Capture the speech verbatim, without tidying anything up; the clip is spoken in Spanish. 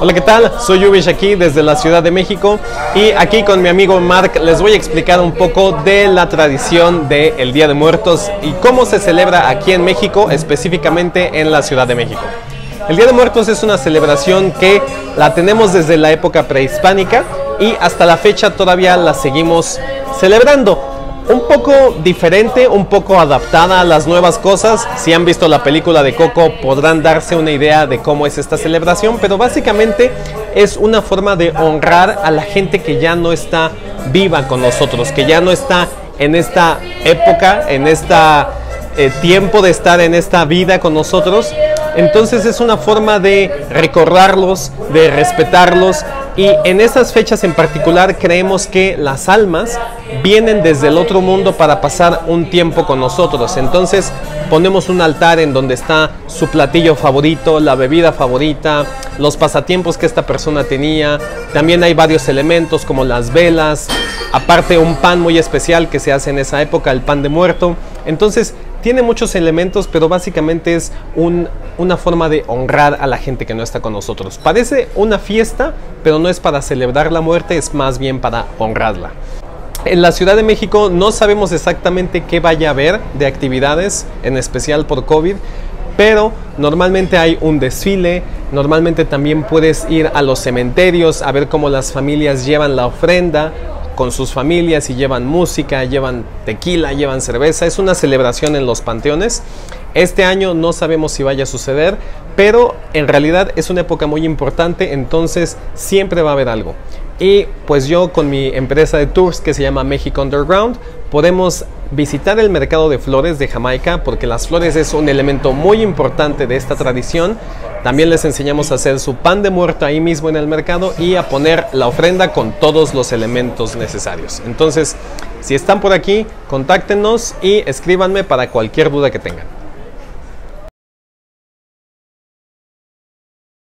Hola, ¿qué tal? Soy Yubish aquí desde la Ciudad de México y aquí con mi amigo Mark les voy a explicar un poco de la tradición del Día de Muertos y cómo se celebra aquí en México, específicamente en la Ciudad de México. El Día de Muertos es una celebración que la tenemos desde la época prehispánica y hasta la fecha todavía la seguimos celebrando. Un poco diferente, un poco adaptada a las nuevas cosas. Si han visto la película de Coco podrán darse una idea de cómo es esta celebración, pero básicamente es una forma de honrar a la gente que ya no está viva con nosotros, que ya no está en esta época, en este eh, tiempo de estar en esta vida con nosotros. Entonces es una forma de recordarlos, de respetarlos. Y en estas fechas en particular creemos que las almas vienen desde el otro mundo para pasar un tiempo con nosotros. Entonces ponemos un altar en donde está su platillo favorito, la bebida favorita, los pasatiempos que esta persona tenía. También hay varios elementos como las velas, aparte un pan muy especial que se hace en esa época, el pan de muerto. Entonces tiene muchos elementos, pero básicamente es un, una forma de honrar a la gente que no está con nosotros. Parece una fiesta, pero no es para celebrar la muerte, es más bien para honrarla. En la Ciudad de México no sabemos exactamente qué vaya a haber de actividades, en especial por COVID, pero normalmente hay un desfile, normalmente también puedes ir a los cementerios a ver cómo las familias llevan la ofrenda con sus familias y llevan música, llevan tequila, llevan cerveza. Es una celebración en los panteones. Este año no sabemos si vaya a suceder, pero en realidad es una época muy importante, entonces siempre va a haber algo. Y pues yo con mi empresa de tours que se llama México Underground podemos visitar el mercado de flores de Jamaica, porque las flores es un elemento muy importante de esta tradición. También les enseñamos a hacer su pan de muerto ahí mismo en el mercado y a poner la ofrenda con todos los elementos necesarios. Entonces, si están por aquí, contáctenos y escríbanme para cualquier duda que tengan.